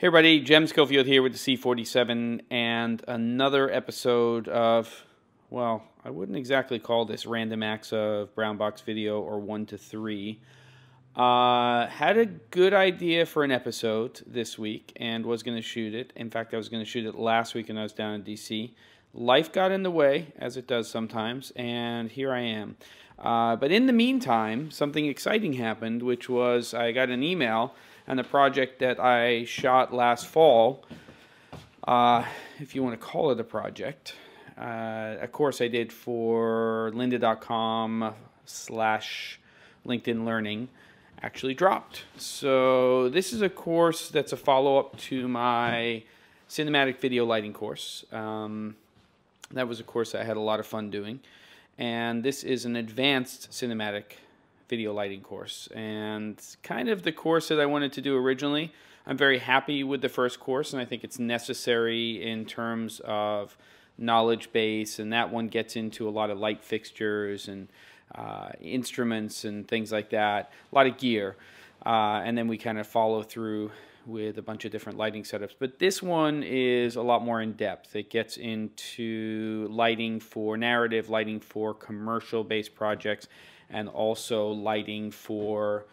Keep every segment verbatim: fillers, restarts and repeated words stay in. Hey everybody, Jem Schofield here with the C forty-seven and another episode of, well, I wouldn't exactly call this random acts of brown box video or one to three. Uh, had a good idea for an episode this week and was going to shoot it. In fact, I was going to shoot it last week when I was down in D C. Life got in the way, as it does sometimes, and here I am. Uh, but in the meantime, something exciting happened, which was I got an email and the project that I shot last fall, uh, if you want to call it a project, uh, a course I did for lynda dot com slash LinkedIn Learning actually dropped. So this is a course that's a follow-up to my cinematic video lighting course. Um, that was a course I had a lot of fun doing. And this is an advanced cinematic video lighting course, and kind of the course that I wanted to do originally. I'm very happy with the first course, and I think it's necessary in terms of knowledge base, and that one gets into a lot of light fixtures and uh, instruments and things like that, a lot of gear, uh, and then we kind of follow through with a bunch of different lighting setups. But this one is a lot more in depth. It gets into lighting for narrative, lighting for commercial-based projects, and also lighting for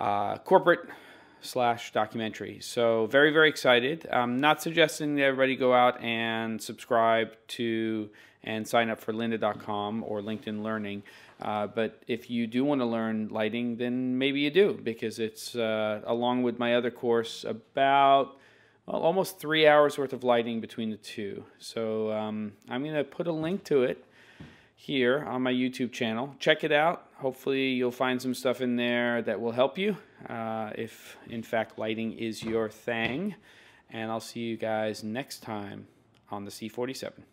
uh, corporate slash documentary. So very, very excited. I'm not suggesting that everybody go out and subscribe to and sign up for lynda dot com or LinkedIn Learning. Uh, but if you do want to learn lighting, then maybe you do, because it's, uh, along with my other course, about well, almost three hours worth of lighting between the two. So um, I'm going to put a link to it here on my YouTube channel. Check it out. Hopefully you'll find some stuff in there that will help you, uh, if in fact lighting is your thing. And I'll see you guys next time on the C forty-seven.